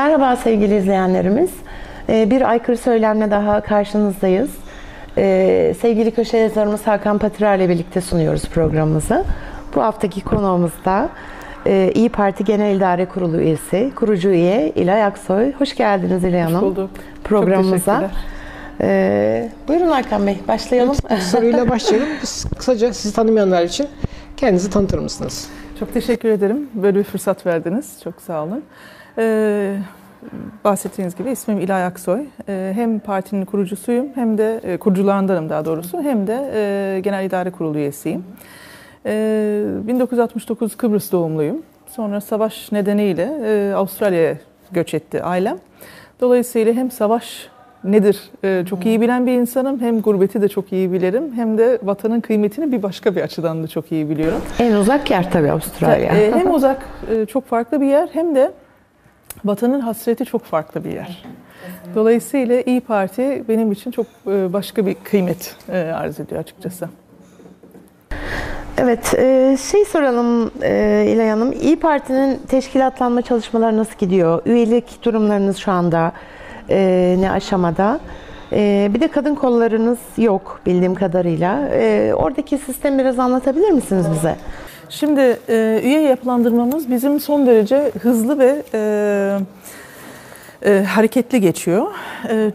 Merhaba sevgili izleyenlerimiz. Bir aykırı söylemle daha karşınızdayız. Sevgili köşe yazarımız Hakan Patırer ile birlikte sunuyoruz programımızı. Bu haftaki konuğumuz da İYİ Parti Genel İdare Kurulu üyesi, kurucu üye İlay Aksoy. Hoş geldiniz İlay Hanım. Hoş bulduk. Programımıza. Buyurun Hakan Bey, başlayalım. Evet, soruyla başlayalım. Kısaca sizi tanımayanlar için kendinizi tanıtır mısınız? Çok teşekkür ederim. Böyle bir fırsat verdiniz. Çok sağ olun. Bahsettiğiniz gibi ismim İlay Aksoy. Hem partinin kurucusuyum, hem de kurucularındanım daha doğrusu, hem de Genel İdare Kurulu üyesiyim. 1969 Kıbrıs doğumluyum. Sonra savaş nedeniyle Avustralya'ya göç etti ailem. Dolayısıyla hem savaş nedir çok iyi bilen bir insanım, hem gurbeti de çok iyi bilirim, hem de vatanın kıymetini bir başka bir açıdan da çok iyi biliyorum. En uzak yer tabii Avustralya. Hem uzak, çok farklı bir yer, hem de vatanın hasreti çok farklı bir yer. Dolayısıyla İYİ Parti benim için çok başka bir kıymet arz ediyor açıkçası. Evet, şey soralım İlay Hanım, İYİ Parti'nin teşkilatlanma çalışmaları nasıl gidiyor? Üyelik durumlarınız şu anda ne aşamada? Bir de kadın kollarınız yok bildiğim kadarıyla. Oradaki sistemi biraz anlatabilir misiniz bize? Şimdi üye yapılandırmamız bizim son derece hızlı ve hareketli geçiyor.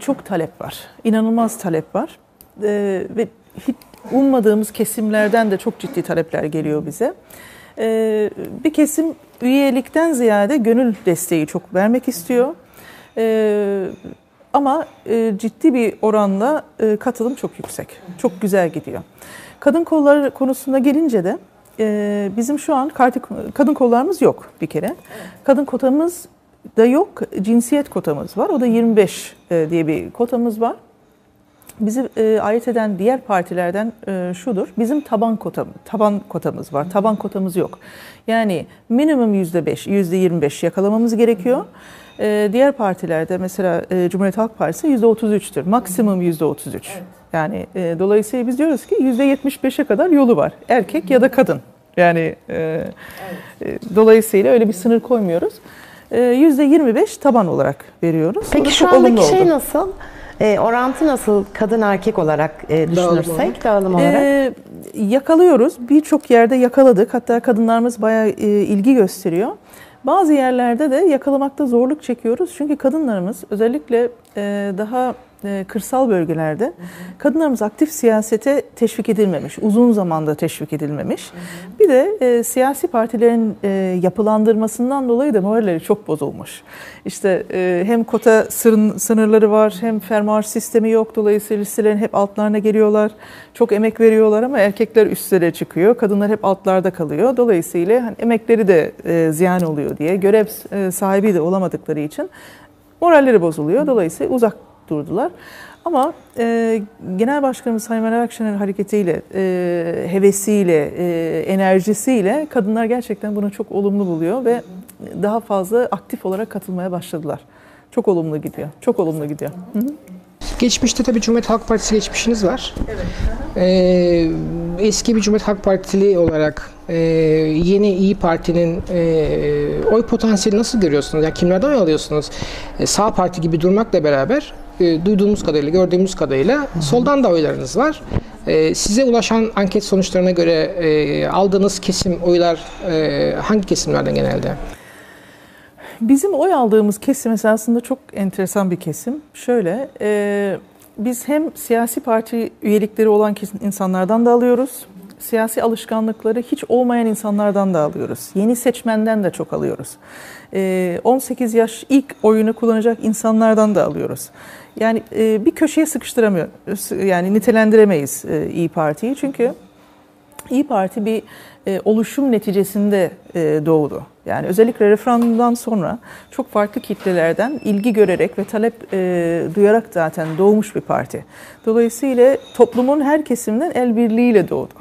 Çok talep var, inanılmaz talep var ve hiç ummadığımız kesimlerden de çok ciddi talepler geliyor bize. Bir kesim üyelikten ziyade gönül desteği çok vermek istiyor. Ama ciddi bir oranla katılım çok yüksek, çok güzel gidiyor. Kadın kolları konusuna gelince de bizim şu an kadın kollarımız yok bir kere. Kadın kotamız da yok, cinsiyet kotamız var. O da 25 diye bir kotamız var. Bizi ayırt eden diğer partilerden şudur, bizim taban kotamız var, taban kotamız yok. Yani minimum %5, %25 yakalamamız gerekiyor. Diğer partilerde mesela Cumhuriyet Halk Partisi %33'tür, maksimum %33. Yani dolayısıyla biz diyoruz ki %75'e kadar yolu var, erkek ya da kadın. Yani dolayısıyla öyle bir sınır koymuyoruz. %25 taban olarak veriyoruz. Peki şu andaki şey nasıl? Orantı nasıl kadın erkek olarak düşünürsek, dağılım olarak? Yakalıyoruz. Birçok yerde yakaladık. Hatta kadınlarımız bayağı ilgi gösteriyor. Bazı yerlerde de yakalamakta zorluk çekiyoruz. Çünkü kadınlarımız özellikle daha kırsal bölgelerde kadınlarımız aktif siyasete teşvik edilmemiş. Uzun zamanda teşvik edilmemiş. Bir de siyasi partilerin yapılandırmasından dolayı da moralleri çok bozulmuş. İşte hem kota sınırları var, hem fermuar sistemi yok. Dolayısıyla listelerin hep altlarına geliyorlar. Çok emek veriyorlar ama erkekler üstlere çıkıyor. Kadınlar hep altlarda kalıyor. Dolayısıyla hani emekleri de ziyan oluyor diye. Görev sahibi de olamadıkları için moralleri bozuluyor. Dolayısıyla uzak durdular. Ama Genel Başkanımız Sayın Meral Akşener hareketiyle, hevesiyle, enerjisiyle kadınlar gerçekten bunu çok olumlu buluyor ve daha fazla aktif olarak katılmaya başladılar. Çok olumlu gidiyor. Çok olumlu gidiyor. Hı-hı. Geçmişte tabii Cumhuriyet Halk Partisi geçmişiniz var. Evet. Eski bir Cumhuriyet Halk Partili olarak yeni İYİ Parti'nin oy potansiyeli nasıl görüyorsunuz? Yani kimlerden oy alıyorsunuz? Sağ parti gibi durmakla beraber duyduğumuz kadarıyla, gördüğümüz kadarıyla soldan da oylarınız var. Size ulaşan anket sonuçlarına göre aldığınız kesim oylar hangi kesimlerden genelde? Bizim oy aldığımız kesim esasında çok enteresan bir kesim. Şöyle, biz hem siyasi parti üyelikleri olan insanlardan da alıyoruz, siyasi alışkanlıkları hiç olmayan insanlardan da alıyoruz. Yeni seçmenden de çok alıyoruz. 18 yaş ilk oyunu kullanacak insanlardan da alıyoruz. Yani bir köşeye sıkıştıramıyoruz, yani nitelendiremeyiz İYİ Parti'yi. Çünkü İYİ Parti bir oluşum neticesinde doğdu. Yani özellikle referandumdan sonra çok farklı kitlelerden ilgi görerek ve talep duyarak zaten doğmuş bir parti. Dolayısıyla toplumun her kesiminden el birliğiyle doğdu.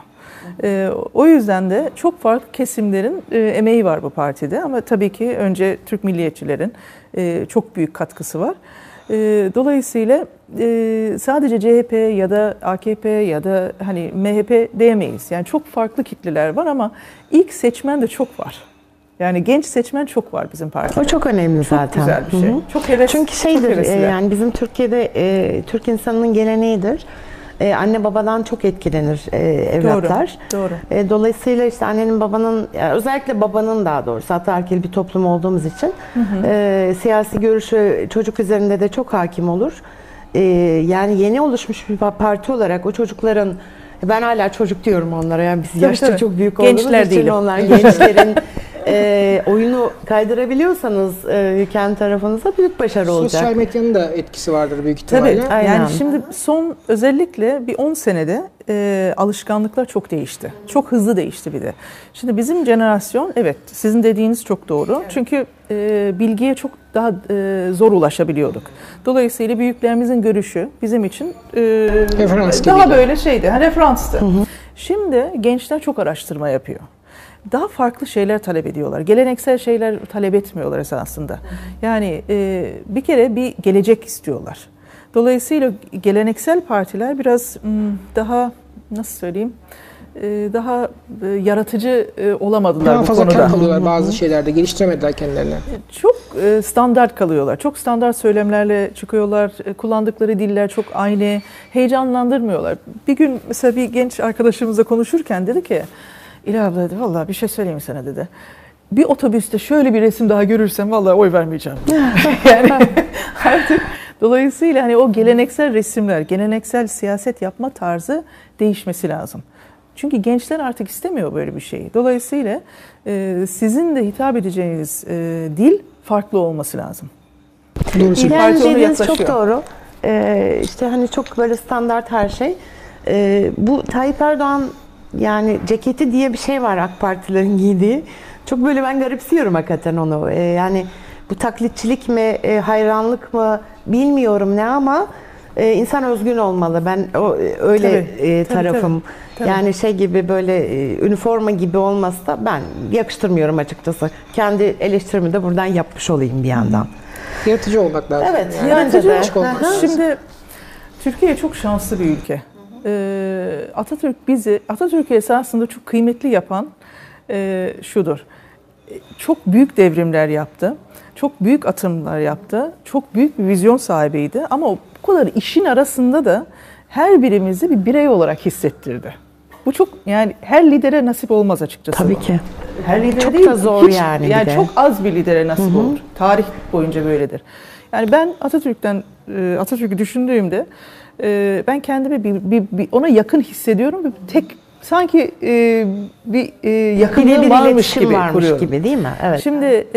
O yüzden de çok farklı kesimlerin emeği var bu partide. Ama tabii ki önce Türk milliyetçilerin çok büyük katkısı var. Dolayısıyla sadece CHP ya da AKP ya da hani MHP diyemeyiz. Yani çok farklı kitleler var ama ilk seçmen de çok var. Yani genç seçmen çok var bizim partide. O çok önemli zaten. Çok güzel bir şey. Hı-hı. Çok heves. Çünkü şeydir çok yani bizim Türkiye'de Türk insanının geleneğidir. Anne babadan çok etkilenir evlatlar. Doğru. Dolayısıyla işte annenin babanın, yani özellikle babanın daha doğrusu ataerkil bir toplum olduğumuz için siyasi görüşü çocuk üzerinde de çok hakim olur. Yani yeni oluşmuş bir parti olarak o çocukların, ben hala çocuk diyorum onlara, yani biz yaşta çok büyük olduğumuz gençler için değilim. Onlar gençlerin oyunu kaydırabiliyorsanız kendi tarafınıza büyük başarı olacak. Sosyal medyanın da etkisi vardır büyük ihtimalle. Tabii, aynen. Yani şimdi son özellikle bir 10 senede alışkanlıklar çok değişti. Çok hızlı değişti bir de. Şimdi bizim jenerasyon, evet sizin dediğiniz çok doğru. Evet. Çünkü bilgiye çok daha zor ulaşabiliyorduk. Dolayısıyla büyüklerimizin görüşü bizim için daha böyle şeydi, referanstı. Hı hı. Şimdi gençler çok araştırma yapıyor. Daha farklı şeyler talep ediyorlar. Geleneksel şeyler talep etmiyorlar esasında. Yani bir kere bir gelecek istiyorlar. Dolayısıyla geleneksel partiler biraz daha, nasıl söyleyeyim, daha yaratıcı olamadılar daha bu konuda. Daha fazla kalıyorlar bazı şeylerde, geliştiremediler kendilerini. Çok standart kalıyorlar. Çok standart söylemlerle çıkıyorlar. Kullandıkları diller çok aynı. Heyecanlandırmıyorlar. Bir gün mesela bir genç arkadaşımızla konuşurken dedi ki, İlay abla dedi, vallahi bir şey söyleyeyim sana dedi. Bir otobüste şöyle bir resim daha görürsem vallahi oy vermeyeceğim. Yani artık dolayısıyla hani o geleneksel resimler, geleneksel siyaset yapma tarzı değişmesi lazım. Çünkü gençler artık istemiyor böyle bir şeyi. Dolayısıyla sizin de hitap edeceğiniz dil farklı olması lazım. İlay dediğiniz çok doğru. İşte hani çok böyle standart her şey. Bu Tayyip Erdoğan, yani ceketi diye bir şey var AK Partilerin giydiği. Çok böyle ben garipsiyorum hakikaten onu. Yani bu taklitçilik mi, hayranlık mı bilmiyorum ne ama insan özgün olmalı. Ben o, öyle tabii, tarafım. Tabii. Yani şey gibi böyle üniforma gibi olmasa da ben yakıştırmıyorum açıkçası. Kendi eleştirimi de buradan yapmış olayım bir yandan. Yaratıcı olmak lazım. Evet, yani. Yaratıcı olmak lazım. Şimdi Türkiye çok şanslı bir ülke. Atatürk bizi, Atatürk'ü esasında çok kıymetli yapan şudur. Çok büyük devrimler yaptı. Çok büyük atımlar yaptı. Çok büyük bir vizyon sahibiydi. Ama o kadar işin arasında da her birimizi bir birey olarak hissettirdi. Bu çok, yani her lidere nasip olmaz açıkçası. Tabii ki. Her lidere çok değil, da zor hiç, yani çok az bir lidere nasip olur. Tarih boyunca böyledir. Yani ben Atatürk'ü düşündüğümde ben kendimi bir ona yakın hissediyorum. Bir tek sanki bir yakınlığı varmış gibi değil mi? Evet. Şimdi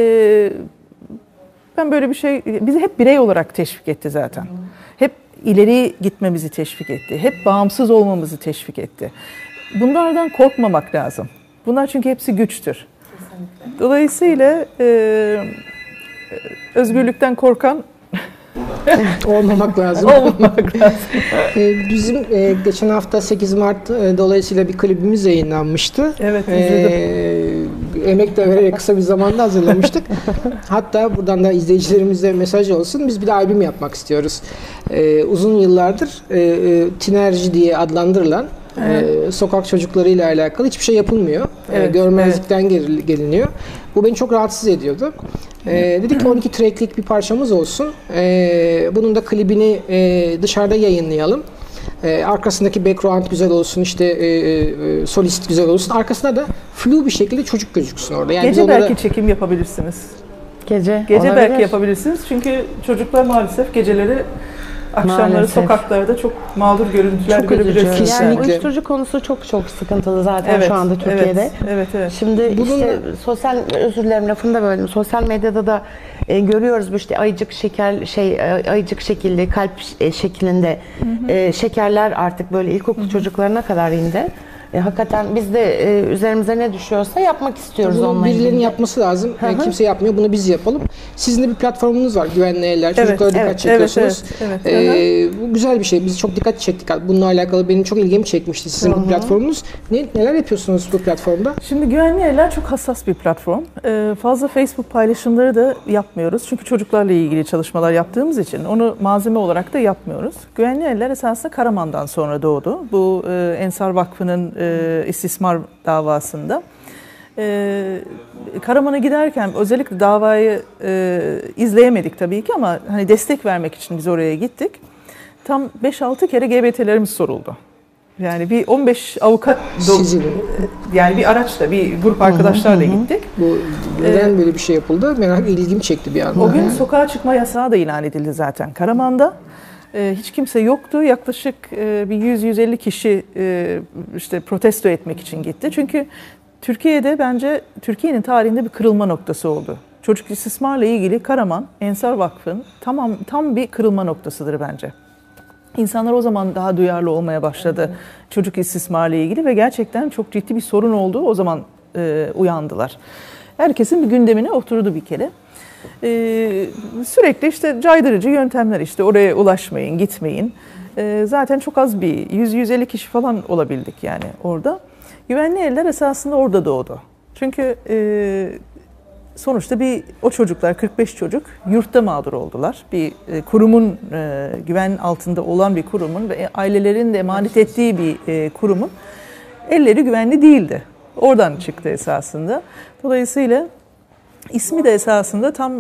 ben böyle bir şey, bizi hep birey olarak teşvik etti zaten. Hep ileri gitmemizi teşvik etti. Hep bağımsız olmamızı teşvik etti. Bunlardan korkmamak lazım. Bunlar çünkü hepsi güçtür. Kesinlikle. Dolayısıyla özgürlükten korkan olmamak lazım. Olmamak lazım. Bizim geçen hafta 8 Mart dolayısıyla bir klibimiz yayınlanmıştı. Evet, emek de vererek kısa bir zamanda hazırlamıştık. Hatta buradan da izleyicilerimize mesaj olsun. Biz bir de albüm yapmak istiyoruz. Uzun yıllardır Tinerji diye adlandırılan sokak çocuklarıyla alakalı hiçbir şey yapılmıyor. Evet, görmezlikten geliniyor. Bu beni çok rahatsız ediyordu. Dedik ki 12 track'lik bir parçamız olsun. Bunun da klibini dışarıda yayınlayalım. Arkasındaki background güzel olsun, işte solist güzel olsun. Arkasına da flu bir şekilde çocuk gözüksün orada. Yani gece belki çekim yapabilirsiniz. Gece olabilir. Belki yapabilirsiniz. Çünkü çocuklar maalesef geceleri, akşamları sokaklarda çok mağdur görüntüler görebiliyorsunuz. Yani uyuşturucu konusu çok sıkıntılı zaten şu anda Türkiye'de. Evet. Şimdi bunun işte sosyal, özür dilerim lafını da böldüm. Sosyal medyada da görüyoruz bu işte ayıcık şekilli, kalp şeklinde şekerler artık böyle ilkokul çocuklarına kadar indi. Hakikaten biz de üzerimize ne düşüyorsa yapmak istiyoruz onunla ilgili. Birilerinin yapması lazım. Kimse yapmıyor. Bunu biz yapalım. Sizin de bir platformunuz var. Güvenli Eller. Çocuklara dikkat çekiyorsunuz. Bu güzel bir şey. Biz çok dikkat çektik. Bununla alakalı benim çok ilgimi çekmişti sizin bu platformunuz. Neler yapıyorsunuz bu platformda? Şimdi Güvenli Eller çok hassas bir platform. Fazla Facebook paylaşımları da yapmıyoruz. Çünkü çocuklarla ilgili çalışmalar yaptığımız için onu malzeme olarak da yapmıyoruz. Güvenli Eller esasında Karaman'dan sonra doğdu. Bu Ensar Vakfı'nın istismar davasında Karaman'a giderken özellikle davayı izleyemedik tabii ki ama hani destek vermek için biz oraya gittik. Tam 5-6 kere GBT'lerimiz soruldu. Yani bir 15 avukat yani bir araçla, bir grup arkadaşlarla gittik. Neden böyle bir şey yapıldı? Merak, ilgimi çekti bir an. O gün sokağa çıkma yasağı da ilan edildi zaten Karaman'da. Hiç kimse yoktu. Yaklaşık bir 100-150 kişi işte protesto etmek için gitti. Çünkü Türkiye'de bence Türkiye'nin tarihinde bir kırılma noktası oldu. Çocuk istismarla ilgili Karaman, Ensar Vakfı'nın tam bir kırılma noktasıdır bence. İnsanlar o zaman daha duyarlı olmaya başladı çocuk istismarla ilgili ve gerçekten çok ciddi bir sorun olduğu o zaman uyandılar. Herkesin bir gündemine oturdu bir kere. Sürekli işte caydırıcı yöntemler, işte oraya ulaşmayın, gitmeyin. Zaten çok az bir 100-150 kişi falan olabildik yani orada. Güvenli Eller esasında orada doğdu. Çünkü sonuçta o çocuklar, 45 çocuk yurtta mağdur oldular. Bir kurumun, güven altında olan bir kurumun ve ailelerin de emanet ettiği bir kurumun elleri güvenli değildi. Oradan çıktı esasında. Dolayısıyla ismi de esasında tam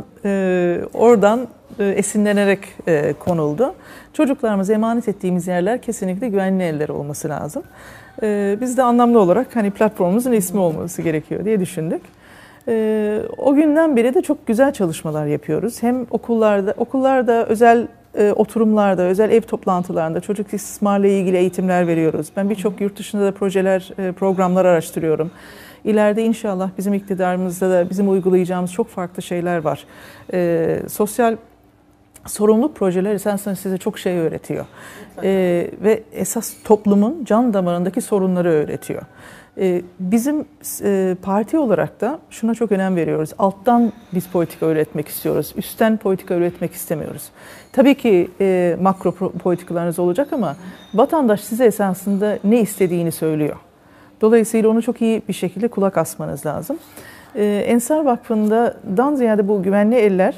oradan esinlenerek konuldu. Çocuklarımıza emanet ettiğimiz yerler kesinlikle güvenli eller olması lazım. Biz de anlamlı olarak hani platformumuzun ismi olması gerekiyor diye düşündük. O günden beri de çok güzel çalışmalar yapıyoruz. Hem okullarda özel oturumlarda, özel ev toplantılarında çocuk istismarla ilgili eğitimler veriyoruz. Ben birçok yurt dışında da projeler, programlar araştırıyorum. İleride inşallah bizim iktidarımızda da bizim uygulayacağımız çok farklı şeyler var. Sosyal sorumluluk projeleri esasında size çok şey öğretiyor. Ve esas toplumun can damarındaki sorunları öğretiyor. Bizim parti olarak da şuna çok önem veriyoruz. Alttan biz politika öğretmek istiyoruz. Üstten politika öğretmek istemiyoruz. Tabii ki makro politikalarınız olacak ama vatandaş size esasında ne istediğini söylüyor. Dolayısıyla onu çok iyi bir şekilde kulak asmanız lazım. Ensar Vakfı'ndan ziyade bu güvenli eller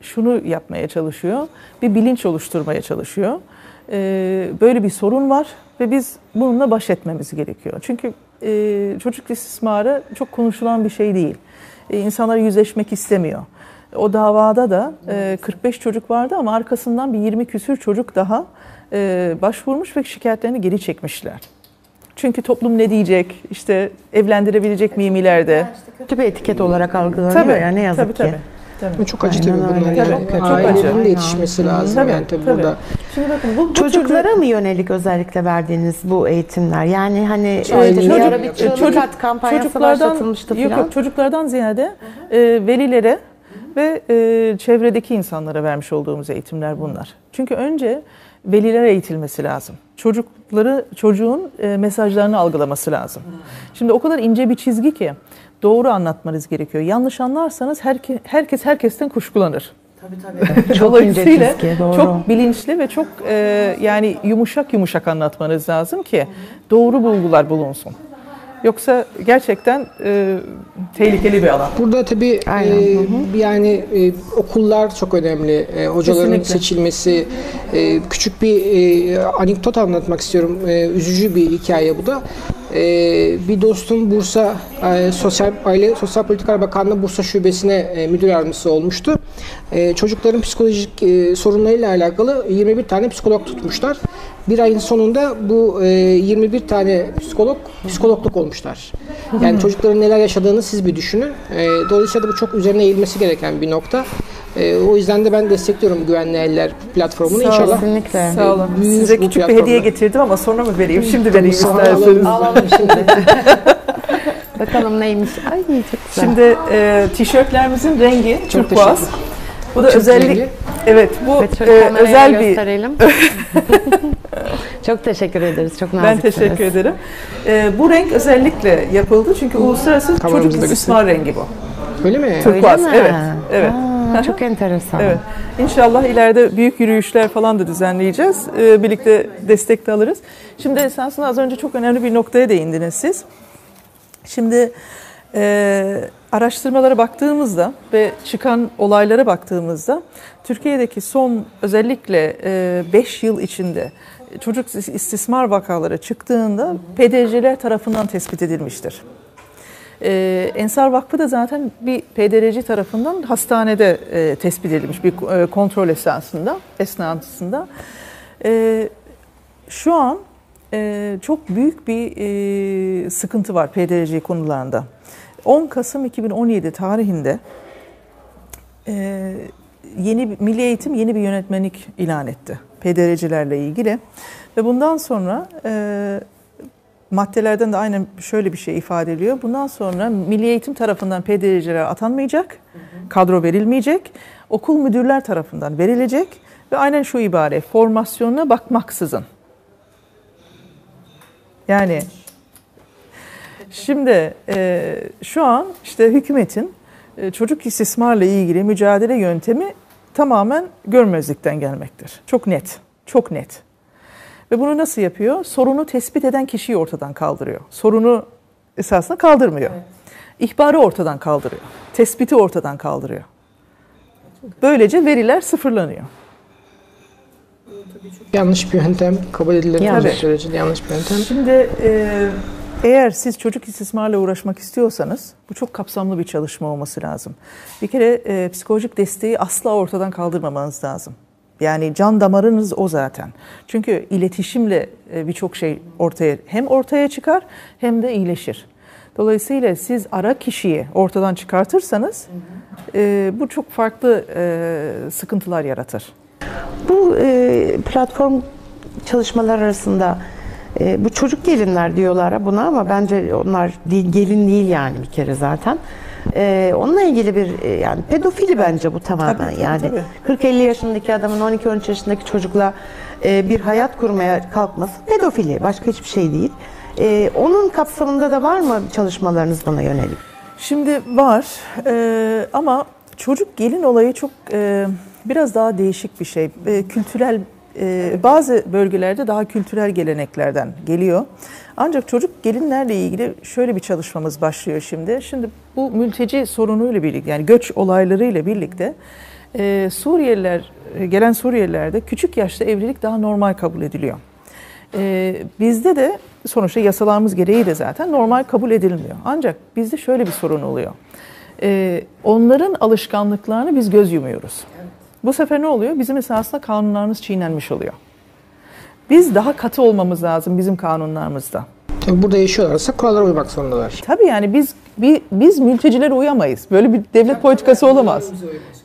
şunu yapmaya çalışıyor. Bir bilinç oluşturmaya çalışıyor. Böyle bir sorun var ve biz bununla baş etmemiz gerekiyor. Çünkü çocuk istismarı çok konuşulan bir şey değil. İnsanlar yüzleşmek istemiyor. O davada da 45 çocuk vardı ama arkasından bir 20 küsür çocuk daha başvurmuş ve şikayetlerini geri çekmişler. Çünkü toplum ne diyecek, işte evlendirebilecek miyim ileride? Kötü bir etiket olarak algılanıyor ya ne yazık ki. Tabii. Çok acı tabii bunların. Ailenin de yetişmesi lazım. Tabii, yani tabii burada. Şimdi bakın, bu çocuklara mı yönelik özellikle verdiğiniz bu eğitimler? Yani hani çocuk kampanyası başlatılmıştı falan. Yok, çocuklardan ziyade velilere ve çevredeki insanlara vermiş olduğumuz eğitimler bunlar. Çünkü önce velilere eğitilmesi lazım. Çocuğun mesajlarını algılaması lazım. Şimdi o kadar ince bir çizgi ki doğru anlatmanız gerekiyor. Yanlış anlarsanız herkes herkesten kuşkulanır. Tabii. Çok ince çizgi, doğru. Çok bilinçli ve çok yani yumuşak anlatmanız lazım ki doğru bulgular bulunsun. Yoksa gerçekten tehlikeli bir alan. Burada tabii yani okullar çok önemli. Hocaların seçilmesi. Küçük bir anekdot anlatmak istiyorum. Üzücü bir hikaye bu da. Bir dostum Bursa Sosyal Politikalar Bakanlığı Bursa Şubesi'ne müdür yardımcısı olmuştu. Çocukların psikolojik sorunlarıyla alakalı 21 tane psikolog tutmuşlar. Bir ayın sonunda bu 21 tane psikologluk olmuşlar. Yani çocukların neler yaşadığını siz bir düşünün. Dolayısıyla bu çok üzerine eğilmesi gereken bir nokta. O yüzden de ben destekliyorum Güvenli Eller platformunu. Sağ inşallah. Kesinlikle. Sağ olun. Size küçük bir hediye getirdim ama sonra mı vereyim? Şimdi vereyim isterseniz. Alalım şimdi. Bakalım neymiş. Ay çok güzel. Şimdi tişörtlerimizin rengi çok turkuaz. Bu da özellik. Evet, bu özel bir. Çok teşekkür ederiz. Çok naziksiniz. Ben teşekkür ederim. Bu renk özellikle yapıldı çünkü uluslararası çocuk istismar rengi bu. Öyle mi? Turkuaz. Evet. Evet. Çok enteresan. Evet. İnşallah ileride büyük yürüyüşler falan da düzenleyeceğiz. Birlikte destek de alırız. Şimdi esasında az önce çok önemli bir noktaya değindiniz siz. Şimdi araştırmalara baktığımızda ve çıkan olaylara baktığımızda Türkiye'deki son özellikle 5 yıl içinde çocuk istismar vakaları çıktığında PDR'ler tarafından tespit edilmiştir. Ensar Vakfı da zaten bir PDR'ci tarafından hastanede tespit edilmiş bir kontrol esnasında. Şu an çok büyük bir sıkıntı var PDRC konularında. 10 Kasım 2017 tarihinde Milli Eğitim yeni bir yönetmelik ilan etti PDRC'lerle ilgili. Ve bundan sonra maddelerden de aynen şöyle bir şey ifade ediliyor. Bundan sonra Milli Eğitim tarafından PDRC'ler atanmayacak, kadro verilmeyecek, okul müdürler tarafından verilecek ve aynen şu ibare: formasyonuna bakmaksızın. Yani şimdi şu an işte hükümetin çocuk istismarla ilgili mücadele yöntemi tamamen görmezlikten gelmektir. Çok net, çok net. Ve bunu nasıl yapıyor? Sorunu tespit eden kişiyi ortadan kaldırıyor. Sorunu esasında kaldırmıyor. Evet. İhbarı ortadan kaldırıyor. Tespiti ortadan kaldırıyor. Böylece veriler sıfırlanıyor. Yanlış bir yöntem, kabul edilebilir sürecinde yanlış bir yöntem. Şimdi eğer siz çocuk istismarla uğraşmak istiyorsanız bu çok kapsamlı bir çalışma olması lazım. Bir kere psikolojik desteği asla ortadan kaldırmamanız lazım. Yani can damarınız o zaten. Çünkü iletişimle birçok şey ortaya çıkar hem de iyileşir. Dolayısıyla siz ara kişiyi ortadan çıkartırsanız bu çok farklı sıkıntılar yaratır. Bu platform çalışmalar arasında bu çocuk gelinler diyorlar buna ama bence onlar gelin değil yani bir kere zaten. Onunla ilgili bir yani pedofili bence bu tamamen. Tabii, yani 40-50 yaşındaki adamın 12-13 yaşındaki çocukla bir hayat kurmaya kalkması pedofili. Başka hiçbir şey değil. Onun kapsamında da var mı çalışmalarınız buna yönelik? Şimdi var ama çocuk gelin olayı çok... biraz daha değişik bir şey. Kültürel, bazı bölgelerde daha kültürel geleneklerden geliyor. Ancak çocuk gelinlerle ilgili şöyle bir çalışmamız başlıyor şimdi. Şimdi bu mülteci sorunuyla birlikte, yani göç olaylarıyla birlikte Suriyeliler, gelen Suriyelilerde küçük yaşta evlilik daha normal kabul ediliyor. Bizde de sonuçta yasalarımız gereği de zaten normal kabul edilmiyor. Ancak bizde şöyle bir sorun oluyor. Onların alışkanlıklarını biz göz yumuyoruz. Bu sefer ne oluyor? Bizim esasında kanunlarımız çiğnenmiş oluyor. Biz daha katı olmamız lazım bizim kanunlarımızda. Burada yaşıyorlarsa kurallara uymak zorundalar. Tabii yani biz mültecilere uyamayız. Böyle bir devlet politikası olamaz.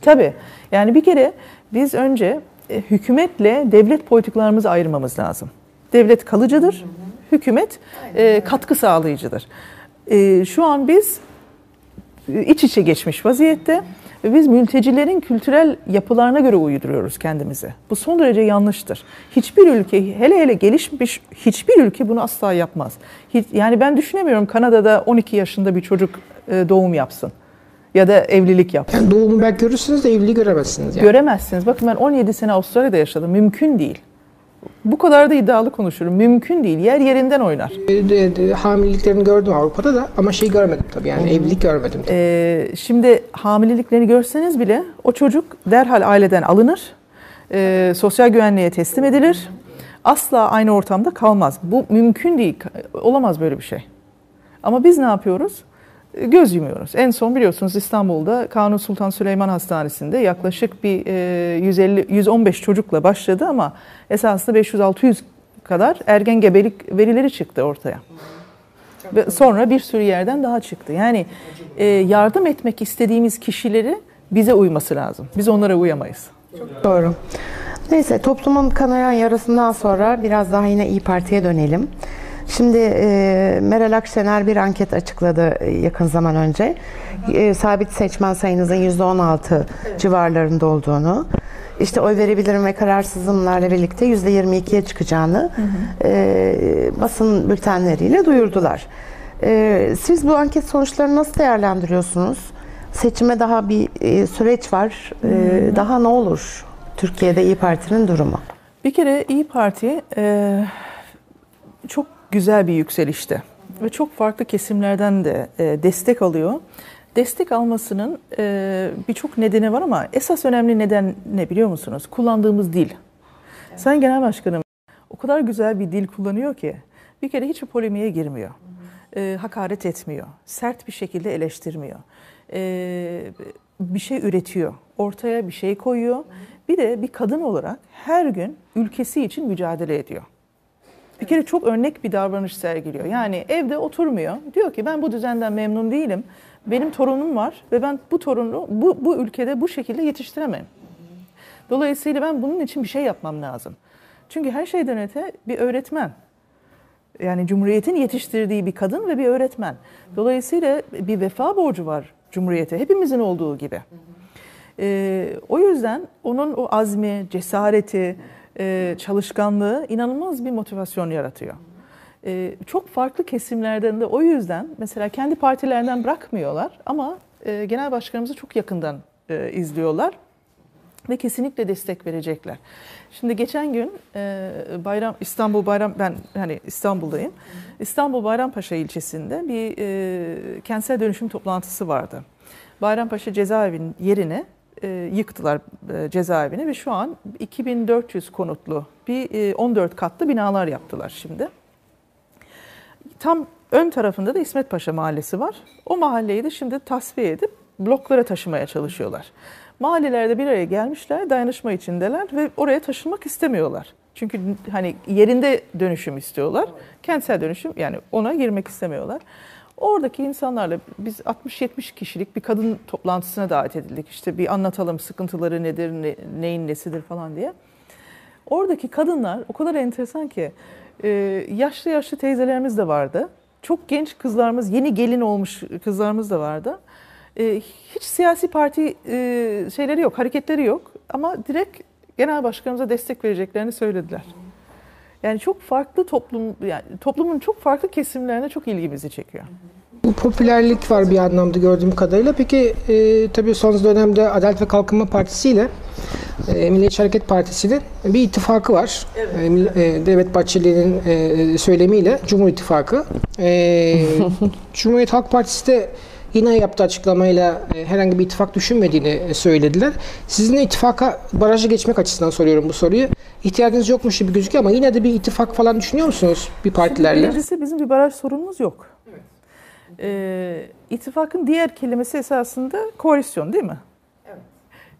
Tabii. Yani bir kere biz önce hükümetle devlet politikalarımızı ayırmamız lazım. Devlet kalıcıdır, hükümet katkı sağlayıcıdır. Şu an biz iç içe geçmiş vaziyette. Ve biz mültecilerin kültürel yapılarına göre uyduruyoruz kendimizi. Bu son derece yanlıştır. Hiçbir ülke, hele hele gelişmiş hiçbir ülke bunu asla yapmaz. Yani ben düşünemiyorum Kanada'da 12 yaşında bir çocuk doğum yapsın ya da evlilik yapsın. Yani doğumu belki görürsünüz de evliliği göremezsiniz. Yani. Göremezsiniz. Bakın ben 17 sene Avustralya'da yaşadım. Mümkün değil. Bu kadar da iddialı konuşurum. Mümkün değil. Yer yerinden oynar. Hamileliklerini gördüm Avrupa'da da ama şey görmedim tabii yani evlilik görmedim. Şimdi hamileliklerini görseniz bile o çocuk derhal aileden alınır. Sosyal güvenliğe teslim edilir. Asla aynı ortamda kalmaz. Bu mümkün değil. Olamaz böyle bir şey. Ama biz ne yapıyoruz? Göz yumuyoruz. En son biliyorsunuz İstanbul'da Kanuni Sultan Süleyman Hastanesi'nde yaklaşık bir 115 çocukla başladı ama esasında 500-600 kadar ergen gebelik verileri çıktı ortaya. Ve sonra bir sürü yerden daha çıktı. Yani yardım etmek istediğimiz kişileri bize uyması lazım. Biz onlara uyamayız. Çok doğru. Neyse toplumun kanayan yarasından sonra biraz daha yine İYİ Parti'ye dönelim. Şimdi Meral Akşener bir anket açıkladı yakın zaman önce. Sabit seçmen sayınızın %16 civarlarında olduğunu, işte oy verebilirim ve kararsızımlarla birlikte %22'ye çıkacağını basın bültenleriyle duyurdular. Siz bu anket sonuçlarını nasıl değerlendiriyorsunuz? Seçime daha bir süreç var. Daha ne olur Türkiye'de İYİ Parti'nin durumu? Bir kere İYİ Parti çok güzel bir yükselişte ve çok farklı kesimlerden de destek alıyor. Destek almasının birçok nedeni var ama esas önemli neden ne biliyor musunuz? Kullandığımız dil. Evet. Sayın Genel Başkanım o kadar güzel bir dil kullanıyor ki bir kere hiç polemiğe girmiyor. hakaret etmiyor. Sert bir şekilde eleştirmiyor. Bir şey üretiyor. Ortaya bir şey koyuyor. Bir de bir kadın olarak her gün ülkesi için mücadele ediyor. Bir kere çok örnek bir davranış sergiliyor. Yani evde oturmuyor. Diyor ki ben bu düzenden memnun değilim. Benim torunum var ve ben bu torunu bu ülkede bu şekilde yetiştiremem. Dolayısıyla ben bunun için bir şey yapmam lazım. Çünkü her şeyden öte bir öğretmen. Yani Cumhuriyet'in yetiştirdiği bir kadın ve bir öğretmen. Dolayısıyla bir vefa borcu var Cumhuriyet'e, hepimizin olduğu gibi. O yüzden onun o azmi, cesareti, çalışkanlığı inanılmaz bir motivasyon yaratıyor. Çok farklı kesimlerden de o yüzden mesela kendi partilerinden bırakmıyorlar ama genel başkanımızı çok yakından izliyorlar ve kesinlikle destek verecekler. Şimdi geçen gün ben hani İstanbul'dayım. İstanbul Bayrampaşa ilçesinde bir kentsel dönüşüm toplantısı vardı. Bayrampaşa cezaevinin yerini yıktılar, cezaevini ve şu an 2400 konutlu bir 14 katlı binalar yaptılar şimdi. Tam ön tarafında da İsmet Paşa Mahallesi var. O mahalleyi de şimdi tasfiye edip bloklara taşımaya çalışıyorlar. Mahallelerde bir araya gelmişler, dayanışma içindeler ve oraya taşınmak istemiyorlar. Çünkü hani yerinde dönüşüm istiyorlar. Kentsel dönüşüm, yani ona girmek istemiyorlar. Oradaki insanlarla biz 60-70 kişilik bir kadın toplantısına davet edildik. İşte bir anlatalım sıkıntıları nedir, neyin nesidir falan diye. Oradaki kadınlar o kadar enteresan ki yaşlı teyzelerimiz de vardı. Çok genç kızlarımız, yeni gelin olmuş kızlarımız da vardı. Hiç siyasi parti şeyleri yok, hareketleri yok ama direkt genel başkanımıza destek vereceklerini söylediler. Yani çok farklı toplumun çok farklı kesimlerine çok ilgimizi çekiyor. Bu popülerlik var bir anlamda gördüğüm kadarıyla. Peki tabii son dönemde Adalet ve Kalkınma Partisi ile Milliyetçi Hareket Partisi'nin bir ittifakı var. Evet. Devlet Bahçeli'nin söylemiyle Cumhur İttifakı. Cumhuriyet Halk Partisi de yine yaptığı açıklamayla herhangi bir ittifak düşünmediğini söylediler. Sizin ittifaka, barajı geçmek açısından soruyorum bu soruyu. İhtiyacınız yokmuş gibi gözüküyor ama yine de bir ittifak falan düşünüyor musunuz bir partilerle? Şimdi birincisi bizim bir baraj sorunumuz yok. Evet. İttifakın diğer kelimesi esasında koalisyon değil mi? Evet.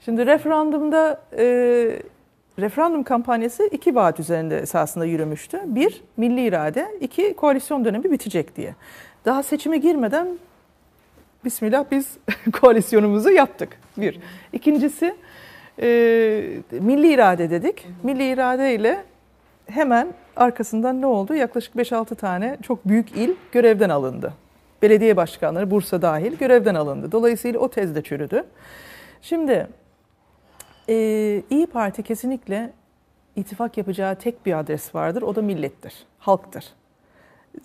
Şimdi referandumda referandum kampanyası iki vaat üzerinde esasında yürümüştü. Bir, milli irade. İki, koalisyon dönemi bitecek diye. Daha seçime girmeden Bismillah biz koalisyonumuzu yaptık. Bir. İkincisi milli irade dedik. Milli irade ile hemen arkasından ne oldu? Yaklaşık 5-6 tane çok büyük il görevden alındı. Belediye başkanları Bursa dahil görevden alındı. Dolayısıyla o tez de çürüdü. Şimdi İYİ Parti kesinlikle ittifak yapacağı tek bir adres vardır. O da millettir, halktır.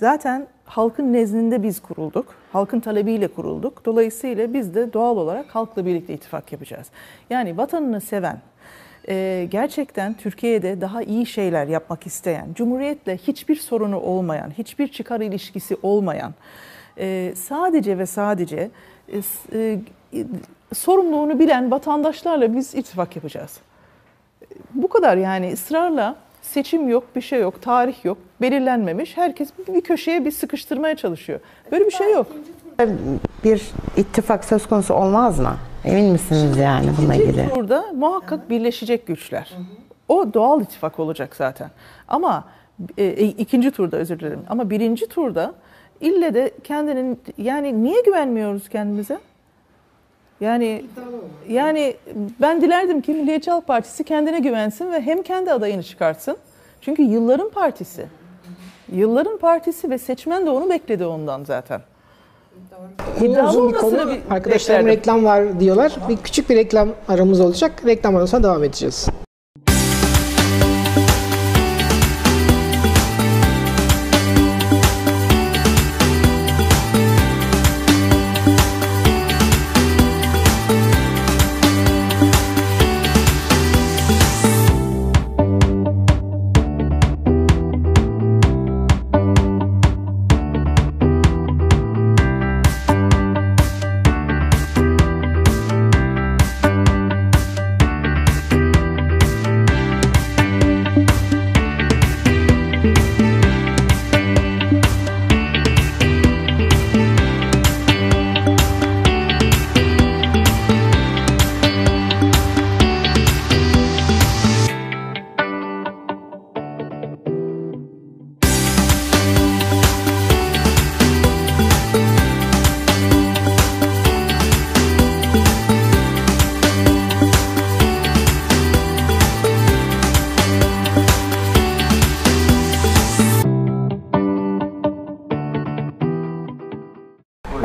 Zaten halkın nezdinde biz kurulduk. Halkın talebiyle kurulduk. Dolayısıyla biz de doğal olarak halkla birlikte ittifak yapacağız. Yani vatanını seven, gerçekten Türkiye'de daha iyi şeyler yapmak isteyen, Cumhuriyet'le hiçbir sorunu olmayan, hiçbir çıkar ilişkisi olmayan, sadece ve sadece sorumluluğunu bilen vatandaşlarla biz ittifak yapacağız. Bu kadar yani ısrarla. Seçim yok, bir şey yok, tarih yok, belirlenmemiş. Herkes bir köşeye bir sıkıştırmaya çalışıyor. Böyle bir şey yok. Bir ittifak söz konusu olmaz mı? Emin misiniz yani buna ilgili? Burada muhakkak birleşecek güçler. O doğal ittifak olacak zaten. Ama ikinci turda özür dilerim. Ama birinci turda ille de kendinin yani niye güvenmiyoruz kendimize? Yani ben dilerdim ki Milliyetçi Halk Partisi kendine güvensin ve hem kendi adayını çıkartsın. Çünkü yılların partisi. Yılların partisi ve seçmen de onu bekledi ondan zaten. Uzun bir konu. Arkadaşlarım reklam var diyorlar. Bir küçük bir reklam aramız olacak. Reklam arasına devam edeceğiz.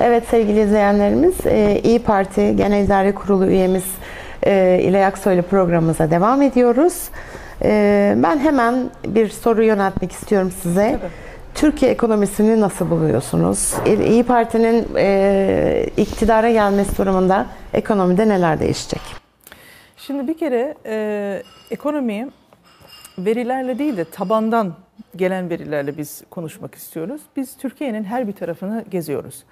Evet sevgili izleyenlerimiz, İYİ Parti Genel İdare Kurulu üyemiz İlay Aksoy'la programımıza devam ediyoruz. Ben hemen bir soru yöneltmek istiyorum size. Tabii. Türkiye ekonomisini nasıl buluyorsunuz? İYİ Parti'nin iktidara gelmesi durumunda ekonomide neler değişecek? Şimdi bir kere ekonomiyi verilerle değil de tabandan gelen verilerle biz konuşmak istiyoruz. Biz Türkiye'nin her bir tarafını geziyoruz.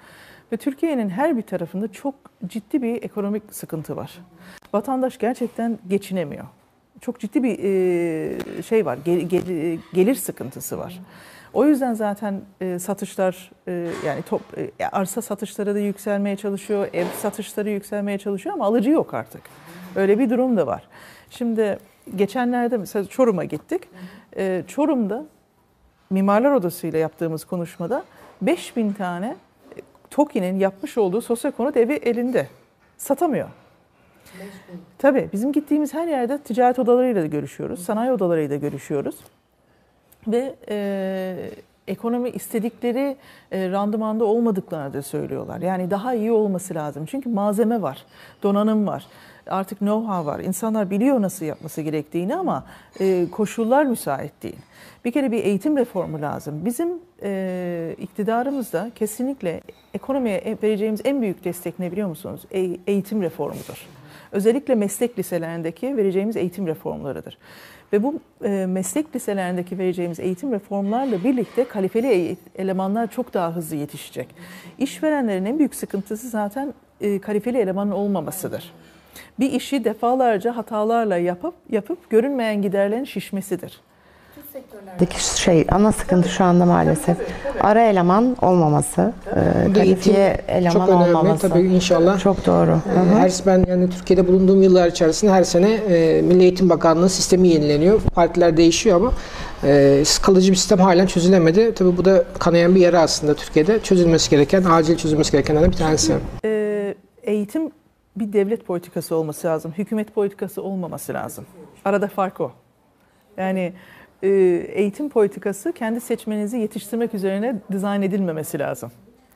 Ve Türkiye'nin her bir tarafında çok ciddi bir ekonomik sıkıntı var. Vatandaş gerçekten geçinemiyor. Çok ciddi bir şey var, gelir sıkıntısı var. O yüzden zaten satışlar, yani arsa satışları da yükselmeye çalışıyor, ev satışları yükselmeye çalışıyor ama alıcı yok artık. Öyle bir durum da var. Şimdi geçenlerde mesela Çorum'a gittik. Çorum'da Mimarlar Odası ile yaptığımız konuşmada 5000 tane TOKİ'nin yapmış olduğu sosyal konut evi elinde. Satamıyor. Tabii bizim gittiğimiz her yerde ticaret odalarıyla da görüşüyoruz, sanayi odalarıyla da görüşüyoruz. Ve ekonomi istedikleri randımanda olmadıklarını da söylüyorlar. Yani daha iyi olması lazım. Çünkü malzeme var, donanım var, artık know-how var. İnsanlar biliyor nasıl yapması gerektiğini ama koşullar müsait değil. Bir kere bir eğitim reformu lazım. Bizim iktidarımızda kesinlikle ekonomiye vereceğimiz en büyük destek ne biliyor musunuz? Eğitim reformudur. Özellikle meslek liselerindeki vereceğimiz eğitim reformlarıdır. Ve bu meslek liselerindeki vereceğimiz eğitim reformlarla birlikte kalifeli elemanlar çok daha hızlı yetişecek. İşverenlerin en büyük sıkıntısı zaten kalifeli elemanın olmamasıdır. Bir işi defalarca hatalarla yapıp görünmeyen giderlerin şişmesidir. Ana sıkıntı şu anda maalesef tabii. Ara eleman olmaması, kalifiye eleman çok olmaması. Tabii inşallah. Çok doğru. Ben yani Türkiye'de bulunduğum yıllar içerisinde her sene Milli Eğitim Bakanlığı sistemi yenileniyor. Partiler değişiyor ama kalıcı bir sistem halen çözülemedi. Tabii bu da kanayan bir yara aslında Türkiye'de. Çözülmesi gereken, acil çözülmesi gerekenlerden bir tanesi. Eğitim bir devlet politikası olması lazım. Hükümet politikası olmaması lazım. Arada fark o. Yani eğitim politikası kendi seçmeninizi yetiştirmek üzerine dizayn edilmemesi lazım.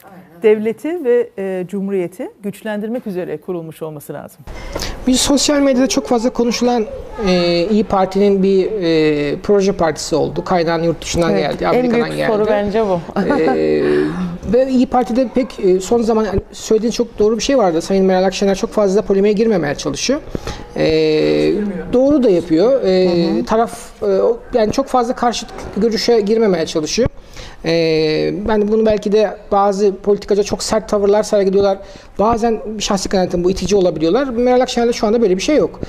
Aynen. Devleti ve cumhuriyeti güçlendirmek üzere kurulmuş olması lazım. Bir sosyal medyada çok fazla konuşulan İYİ Parti'nin bir proje partisi oldu. Kaynağın yurt dışından geldi, Amerika'dan geldi. En büyük soru bence bu. Ve İYİ Parti'de pek son zaman söylediğiniz çok doğru bir şey vardı. Sayın Meral Akşener çok fazla polemiğe girmemeye çalışıyor. Doğru da yapıyor. Yani çok fazla karşıt görüşe girmemeye çalışıyor. Ben bunu belki de bazı politikacılar çok sert tavırlar sergiliyorlar. Bazen şahsi kanaatim bu, itici olabiliyorlar. Meral Akşener'de şu anda böyle bir şey yok.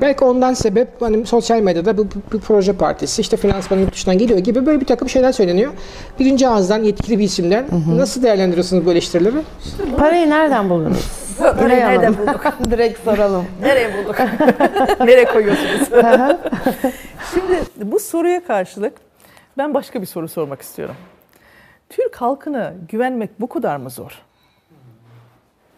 Belki ondan sebep hani sosyal medyada bir proje partisi, işte finansmanın yurt dışından geliyor gibi böyle bir takım şeyler söyleniyor. Birinci ağızdan yetkili bir isimden. Nasıl değerlendiriyorsunuz bu eleştirileri? Parayı nereden buldunuz? Parayı nereden bulduk? Direkt soralım. Nereye bulduk? Nereye koyuyorsunuz? Şimdi bu soruya karşılık ben başka bir soru sormak istiyorum. Türk halkına güvenmek bu kadar mı zor?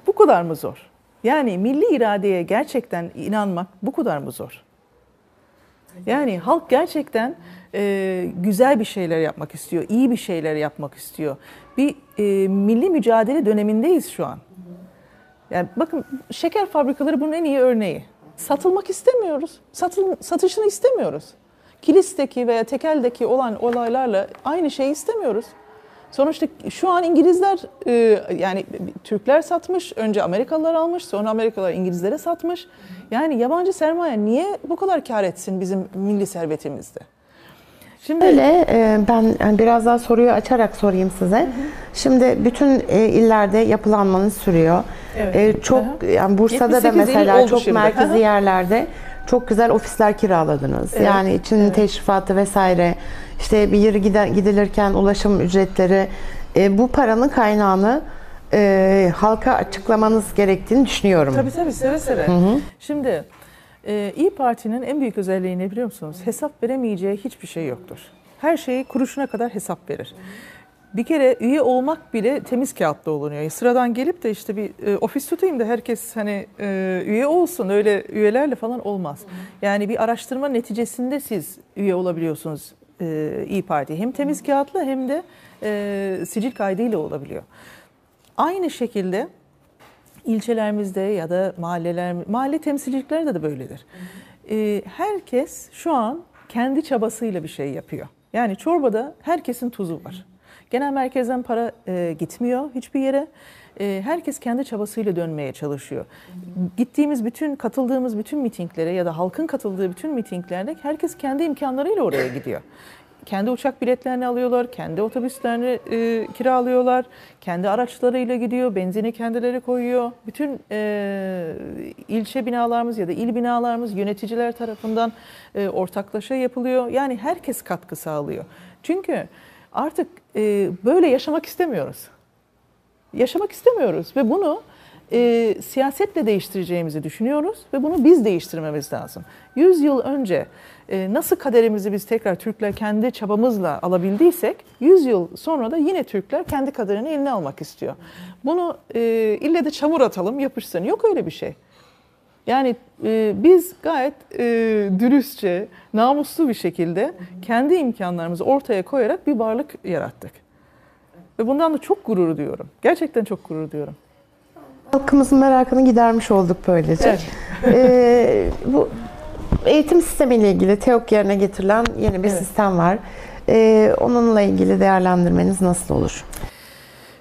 Bu kadar mı zor? Yani milli iradeye gerçekten inanmak bu kadar mı zor? Yani halk gerçekten güzel bir şeyler yapmak istiyor, iyi bir şeyler yapmak istiyor. Bir milli mücadele dönemindeyiz şu an. Yani bakın şeker fabrikaları bunun en iyi örneği. Satılmak istemiyoruz, satışını istemiyoruz. Kilisteki veya tekeldeki olan olaylarla aynı şeyi istemiyoruz. Sonuçta şu an İngilizler, yani Türkler satmış, önce Amerikalılar almış, sonra Amerikalılar İngilizlere satmış. Yani yabancı sermaye niye bu kadar kar etsin bizim milli servetimizde? Şimdi öyle, ben biraz daha soruyu açarak sorayım size. Şimdi bütün illerde yapılanmanın sürüyor. Çok yani Bursa'da da mesela çok şimdi merkezi yerlerde çok güzel ofisler kiraladınız. Yani içinin teşrifatı vesaire, işte bir yere gidilirken ulaşım ücretleri, bu paranın kaynağını halka açıklamanız gerektiğini düşünüyorum. Tabii tabii, seve seve. Şimdi İYİ Parti'nin en büyük özelliği ne biliyor musunuz? Hesap veremeyeceği hiçbir şey yoktur. Her şeyi kuruşuna kadar hesap verir. Bir kere üye olmak bile temiz kağıtla olunuyor. Sıradan gelip de işte bir ofis tutayım da herkes hani üye olsun, öyle üyelerle falan olmaz. Yani bir araştırma neticesinde siz üye olabiliyorsunuz İYİ Parti. Hem temiz kağıtla hem de sicil kaydıyla olabiliyor. Aynı şekilde ilçelerimizde ya da mahalle temsilciliklerinde de böyledir. Herkes şu an kendi çabasıyla bir şey yapıyor. Yani çorbada herkesin tuzu var. Genel merkezden para gitmiyor hiçbir yere. Herkes kendi çabasıyla dönmeye çalışıyor. Gittiğimiz bütün, katıldığımız bütün mitinglere ya da halkın katıldığı bütün mitinglerde herkes kendi imkanlarıyla oraya gidiyor. Kendi uçak biletlerini alıyorlar, kendi otobüslerini kiralıyorlar, kendi araçlarıyla gidiyor, benzini kendileri koyuyor. Bütün ilçe binalarımız ya da il binalarımız yöneticiler tarafından ortaklaşa yapılıyor. Yani herkes katkı sağlıyor. Çünkü artık böyle yaşamak istemiyoruz. Yaşamak istemiyoruz ve bunu siyasetle değiştireceğimizi düşünüyoruz ve bunu biz değiştirmemiz lazım. 100 yıl önce nasıl kaderimizi biz tekrar Türkler kendi çabamızla alabildiysek, 100 yıl sonra da yine Türkler kendi kaderini eline almak istiyor. Bunu ille de çamur atalım, yapışsın. Yok öyle bir şey. Yani biz gayet dürüstçe, namuslu bir şekilde kendi imkanlarımızı ortaya koyarak bir varlık yarattık. Ve bundan da çok gurur duyuyorum. Gerçekten çok gurur duyuyorum. Halkımızın merakını gidermiş olduk böylece. Evet. Bu eğitim sistemiyle ilgili TEOK yerine getirilen yeni bir sistem var. Onunla ilgili değerlendirmeniz nasıl olur?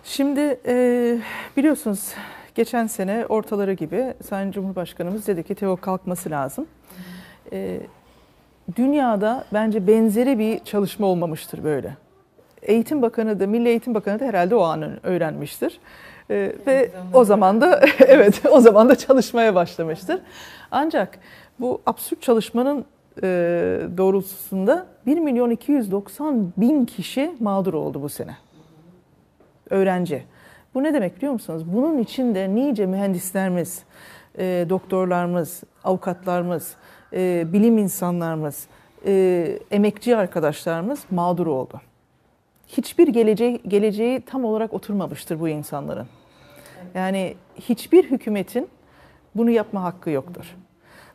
Şimdi biliyorsunuz geçen sene ortaları gibi Sayın Cumhurbaşkanımız dedi ki TEOK kalkması lazım. Dünyada bence benzeri bir çalışma olmamıştır böyle. Eğitim Bakanı da, Milli Eğitim Bakanı da herhalde o an öğrenmiştir. Ve o zaman da evet, o zaman da çalışmaya başlamıştır. Ancak bu absürt çalışmanın doğrultusunda 1.290.000 kişi mağdur oldu bu sene. Öğrenci. Bu ne demek biliyor musunuz? Bunun içinde nice mühendislerimiz, doktorlarımız, avukatlarımız, bilim insanlarımız, emekçi arkadaşlarımız mağdur oldu. Hiçbir geleceği tam olarak oturmamıştır bu insanların. Yani hiçbir hükümetin bunu yapma hakkı yoktur.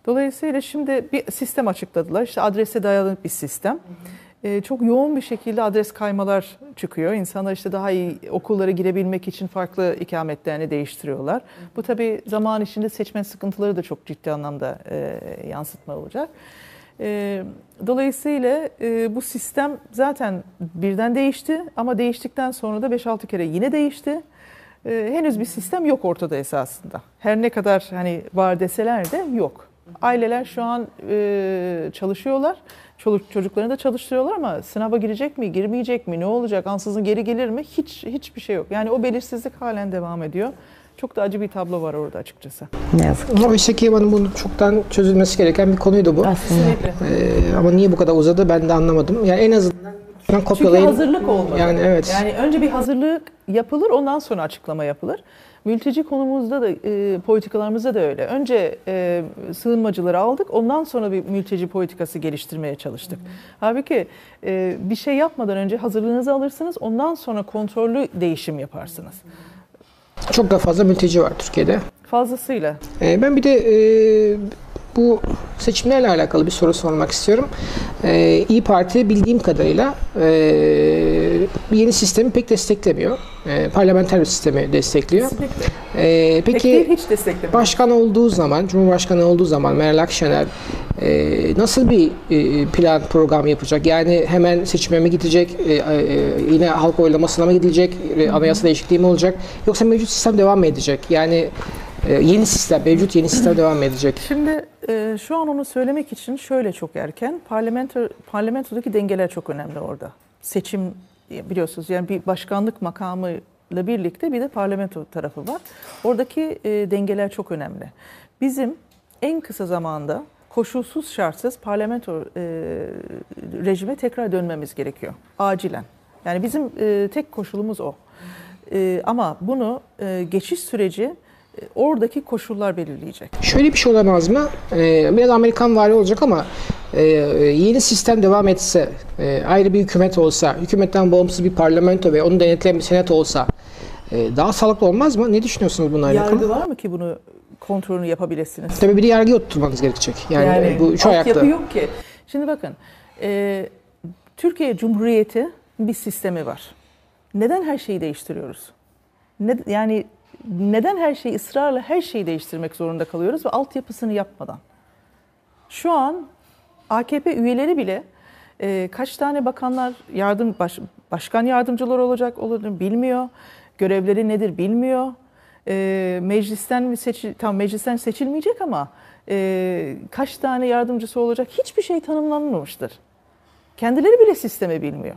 Dolayısıyla şimdi bir sistem açıkladılar. İşte adrese dayalı bir sistem. Çok yoğun bir şekilde adres kaymalar çıkıyor. İnsanlar işte daha iyi okullara girebilmek için farklı ikametlerini değiştiriyorlar. Bu tabii zaman içinde seçmen sıkıntıları da çok ciddi anlamda yansıtma olacak. Dolayısıyla bu sistem zaten birden değişti ama değiştikten sonra da 5-6 kere yine değişti. Henüz bir sistem yok ortada esasında. Her ne kadar hani var deseler de yok. Aileler şu an çalışıyorlar. Çocuklarını da çalıştırıyorlar ama sınava girecek mi, girmeyecek mi, ne olacak, ansızın geri gelir mi? Hiçbir şey yok. Yani o belirsizlik halen devam ediyor. Çok da acı bir tablo var orada açıkçası. Ne yazık ki. Ama Oysa ki bunun çoktan çözülmesi gereken bir konuydu bu. Kesinlikle. Ama niye bu kadar uzadı ben de anlamadım. Yani en azından kopyalayın. Çünkü hazırlık olmadı. Yani evet. Yani önce bir hazırlık yapılır, ondan sonra açıklama yapılır. Mülteci konumuzda da politikalarımızda da öyle. Önce sığınmacıları aldık, ondan sonra bir mülteci politikası geliştirmeye çalıştık. Halbuki bir şey yapmadan önce hazırlığınızı alırsınız, ondan sonra kontrollü değişim yaparsınız. Çok daha fazla mülteci var Türkiye'de. Fazlasıyla. Ben bir de bu seçimlerle alakalı bir soru sormak istiyorum. İYİ Parti bildiğim kadarıyla yeni sistemi pek desteklemiyor. Parlamenter bir sistemi destekliyor. Peki hiç desteklemiyor. Başkan olduğu zaman, Cumhurbaşkanı olduğu zaman Meral Akşener nasıl bir plan, program yapacak? Yani hemen seçime mi gidecek? Yine halk oylamasına mı gidilecek? Anayasa değişikliği mi olacak? Yoksa mevcut sistem devam mı edecek? Yani yeni sistem, mevcut yeni sistem devam edecek. Şimdi şu an onu söylemek için şöyle çok erken. Parlamentodaki dengeler çok önemli orada. Seçim biliyorsunuz yani bir başkanlık makamıyla birlikte bir de parlamento tarafı var. Oradaki dengeler çok önemli. Bizim en kısa zamanda koşulsuz şartsız parlamento rejime tekrar dönmemiz gerekiyor. Acilen. Yani bizim tek koşulumuz o. Ama bunu geçiş süreci oradaki koşullar belirleyecek. Şöyle bir şey olamaz mı? Biraz Amerikan vari olacak ama yeni sistem devam etse, ayrı bir hükümet olsa, hükümetten bağımsız bir parlamento ve onu denetleyen bir senet olsa daha sağlıklı olmaz mı? Ne düşünüyorsunuz bununla alakalı? Yargı var mı ki bunu kontrolünü yapabilirsiniz? Tabii bir de yargıya oturtmanız gerekecek. Yani bu şu ayakta. Yapı yok ki. Şimdi bakın, Türkiye Cumhuriyeti bir sistemi var. Neden her şeyi değiştiriyoruz? Yani neden her şeyi ısrarla her şeyi değiştirmek zorunda kalıyoruz ve altyapısını yapmadan? Şu an AKP üyeleri bile kaç tane bakanlar, başkan yardımcıları olacak olduğunu bilmiyor. Görevleri nedir bilmiyor. Meclisten seçilmeyecek ama kaç tane yardımcısı olacak hiçbir şey tanımlanmamıştır. Kendileri bile sistemi bilmiyor.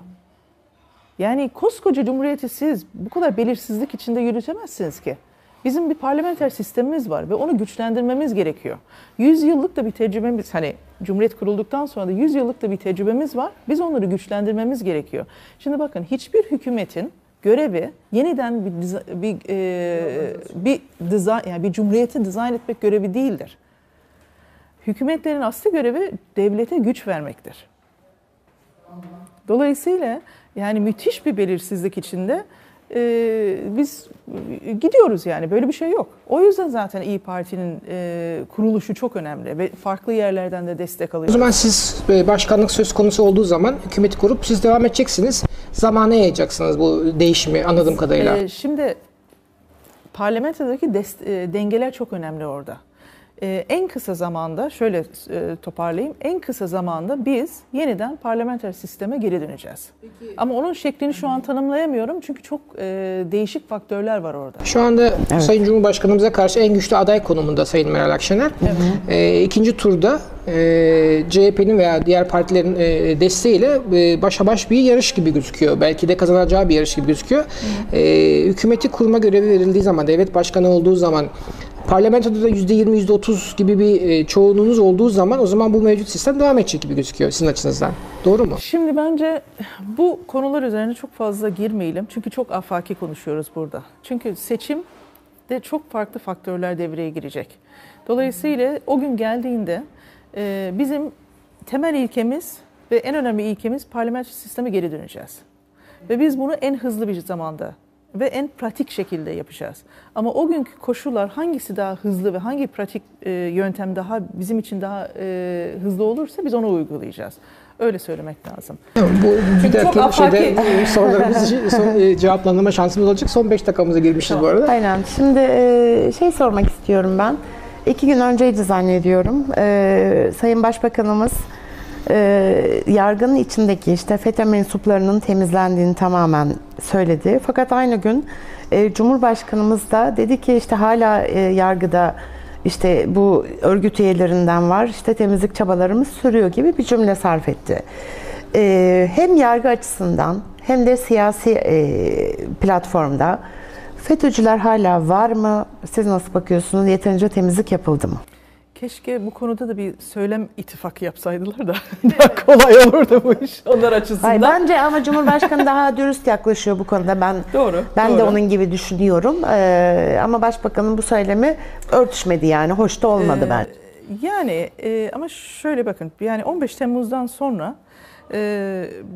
Yani koskoca Cumhuriyeti siz bu kadar belirsizlik içinde yürütemezsiniz ki. Bizim bir parlamenter sistemimiz var ve onu güçlendirmemiz gerekiyor. 100 yıllık da bir tecrübemiz, hani Cumhuriyet kurulduktan sonra da 100 yıllık da bir tecrübemiz var. Biz onları güçlendirmemiz gerekiyor. Şimdi bakın, hiçbir hükümetin görevi yeniden bir cumhuriyeti dizayn etmek görevi değildir. Hükümetlerin asli görevi devlete güç vermektir. Dolayısıyla yani müthiş bir belirsizlik içinde biz gidiyoruz yani, böyle bir şey yok. O yüzden zaten İYİ Parti'nin kuruluşu çok önemli ve farklı yerlerden de destek alıyoruz. O zaman siz başkanlık söz konusu olduğu zaman hükümeti kurup siz devam edeceksiniz, zamana yayacaksınız bu değişimi anladığım kadarıyla. Şimdi parlamentodaki dengeler çok önemli orada. En kısa zamanda, şöyle toparlayayım, en kısa zamanda biz yeniden parlamenter sisteme geri döneceğiz. Peki. Ama onun şeklini şu an tanımlayamıyorum çünkü çok değişik faktörler var orada. Şu anda evet. Sayın Cumhurbaşkanımıza karşı en güçlü aday konumunda Sayın Meral Akşener. Evet. İkinci turda CHP'nin veya diğer partilerin desteğiyle başa baş bir yarış gibi gözüküyor. Belki de kazanacağı bir yarış gibi gözüküyor. Hükümeti kurma görevi verildiği zaman, devlet başkanı olduğu zaman, parlamentoda da %20, %30 gibi bir çoğunluğunuz olduğu zaman o zaman bu mevcut sistem devam edecek gibi gözüküyor sizin açınızdan. Doğru mu? Şimdi bence bu konular üzerine çok fazla girmeyelim. Çünkü çok afaki konuşuyoruz burada. Çünkü seçimde çok farklı faktörler devreye girecek. Dolayısıyla o gün geldiğinde bizim temel ilkemiz ve en önemli ilkemiz parlamenter sisteme geri döneceğiz. Ve biz bunu en hızlı bir zamanda ve en pratik şekilde yapacağız. Ama o günkü koşullar, hangisi daha hızlı ve hangi pratik yöntem daha bizim için daha hızlı olursa biz onu uygulayacağız. Öyle söylemek lazım. Bu bir dakika şeyde sorularımızı cevaplandırma şansımız olacak. Son 5 dakikamıza girmişiz bu arada. Aynen. Şimdi şey sormak istiyorum ben. 2 gün önceydi zannediyorum. Sayın Başbakanımız yargının içindeki işte FETÖ mensuplarının temizlendiğini tamamen söyledi. Fakat aynı gün Cumhurbaşkanımız da dedi ki işte hala yargıda işte bu örgüt üyelerinden var, işte temizlik çabalarımız sürüyor gibi bir cümle sarf etti. Hem yargı açısından hem de siyasi platformda FETÖ'cüler hala var mı? Siz nasıl bakıyorsunuz? Yeterince temizlik yapıldı mı? Keşke bu konuda da bir söylem ittifakı yapsaydılar da daha kolay olurdu bu iş onlar açısından. Hayır, bence ama Cumhurbaşkanı daha dürüst yaklaşıyor bu konuda. Ben de onun gibi düşünüyorum. Ama Başbakan'ın bu söylemi örtüşmedi yani. Hoş da olmadı bence. Yani ama şöyle bakın, yani 15 Temmuz'dan sonra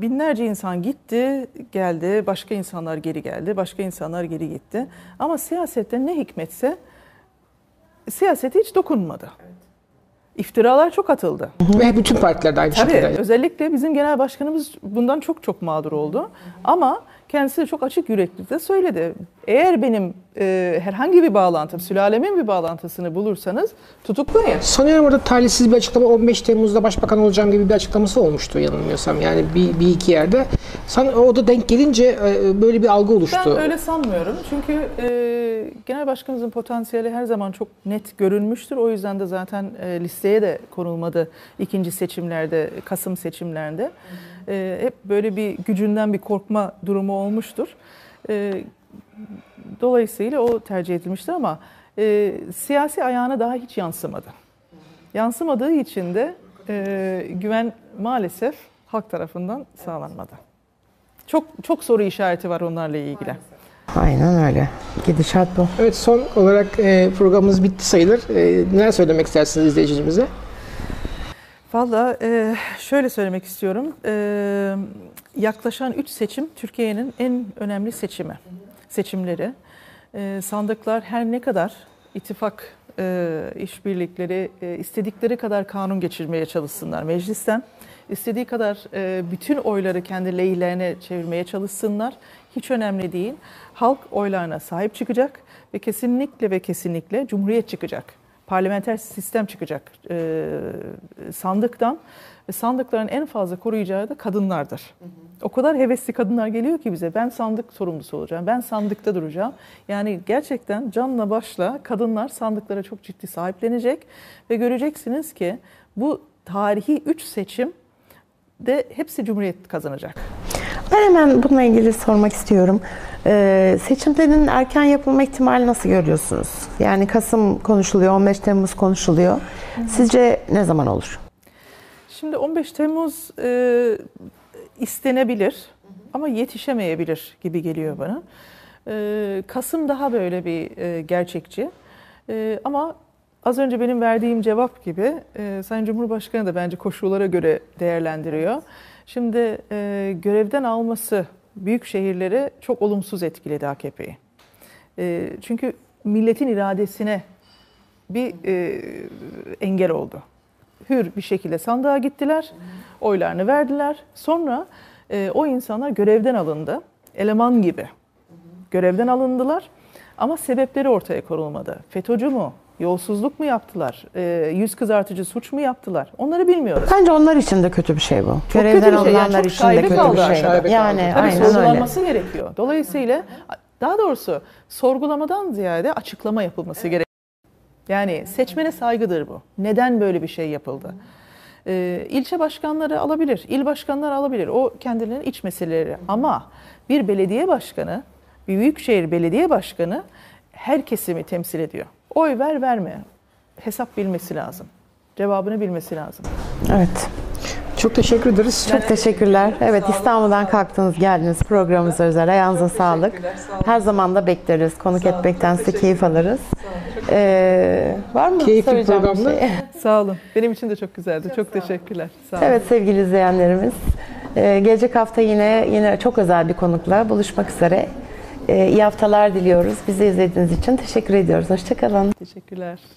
binlerce insan gitti, geldi, başka insanlar geri geldi, başka insanlar geri gitti. Ama siyasette ne hikmetse siyasete hiç dokunmadı. İftiralar çok atıldı. Ve bütün partiler de aynı şekilde. Özellikle bizim genel başkanımız bundan çok çok mağdur oldu. Ama kendisi çok açık yürekli de söyledi. Eğer benim herhangi bir bağlantım, sülalemin bir bağlantısını bulursanız tutuklayın. Sanıyorum orada talihsiz bir açıklama, 15 Temmuz'da başbakan olacağım gibi bir açıklaması olmuştu yanılmıyorsam. Yani bir iki yerde. O da denk gelince böyle bir algı oluştu. Ben öyle sanmıyorum. Çünkü genel başkanımızın potansiyeli her zaman çok net görülmüştür. O yüzden de zaten listeye de konulmadı ikinci seçimlerde, Kasım seçimlerinde. Hep böyle bir gücünden bir korkma durumu olmuştur. Dolayısıyla o tercih edilmişti ama siyasi ayağına daha hiç yansımadı. Yansımadığı için de güven maalesef halk tarafından sağlanmadı. Çok çok soru işareti var onlarla ilgili. Maalesef. Aynen öyle. Gidişat bu. Evet, son olarak programımız bitti sayılır. Neler söylemek istersiniz izleyicilerimize? Valla şöyle söylemek istiyorum. Yaklaşan 3 seçim Türkiye'nin en önemli seçimleri. Sandıklar her ne kadar ittifak işbirlikleri istedikleri kadar kanun geçirmeye çalışsınlar meclisten, İstediği kadar bütün oyları kendi lehlerine çevirmeye çalışsınlar. Hiç önemli değil. Halk oylarına sahip çıkacak ve kesinlikle Cumhuriyet çıkacak. Parlamenter sistem çıkacak sandıktan. Sandıkların en fazla koruyacağı da kadınlardır. Hı hı. O kadar hevesli kadınlar geliyor ki bize, ben sandık sorumlusu olacağım, ben sandıkta duracağım. Yani gerçekten canla başla kadınlar sandıklara çok ciddi sahiplenecek ve göreceksiniz ki bu tarihi 3 seçim de hepsi Cumhuriyet kazanacak. Ben hemen bununla ilgili sormak istiyorum. Seçimlerin erken yapılma ihtimali nasıl görüyorsunuz? Yani Kasım konuşuluyor, 15 Temmuz konuşuluyor. Sizce ne zaman olur? Şimdi 15 Temmuz istenebilir ama yetişemeyebilir gibi geliyor bana. Kasım daha böyle bir gerçekçi. Ama az önce benim verdiğim cevap gibi Sayın Cumhurbaşkanı da bence koşullara göre değerlendiriyor. Şimdi görevden alması büyük şehirleri çok olumsuz etkiledi AKP'yi. Çünkü milletin iradesine bir engel oldu. Hür bir şekilde sandığa gittiler, oylarını verdiler. Sonra o insanlar görevden alındı, eleman gibi. Görevden alındılar ama sebepleri ortaya konulmadı. FETÖ'cü mu? Yolsuzluk mu yaptılar? Yüz kızartıcı suç mu yaptılar? Onları bilmiyoruz. Bence onlar için de kötü bir şey bu. Çok görevden kötü bir şey. Yani çok şaibe kaldı aşağıda. Yani tabii sorgulanması gerekiyor. Dolayısıyla daha doğrusu sorgulamadan ziyade açıklama yapılması gerekiyor. Yani seçmene saygıdır bu. Neden böyle bir şey yapıldı? İlçe başkanları alabilir, il başkanları alabilir. O kendilerinin iç meseleleri. Ama bir belediye başkanı, bir büyükşehir belediye başkanı her kesimi temsil ediyor. Oy ver verme hesap bilmesi lazım. Cevabını bilmesi lazım. Evet. Çok teşekkür ederiz. Çok teşekkürler. Evet, İstanbul'dan kalktınız geldiniz programımıza özel. Ayağınıza sağlık. Her zaman da bekleriz. Konuk etmekten size keyif alırız. Var mı? Keyifli programda. Şey? Sağ olun. Benim için de çok güzeldi. Çok teşekkürler. Sağ olun. Evet sevgili izleyenlerimiz. Gelecek hafta yine çok özel bir konukla buluşmak üzere. İyi haftalar diliyoruz. Bizi izlediğiniz için teşekkür ediyoruz. Hoşça kalın. Teşekkürler.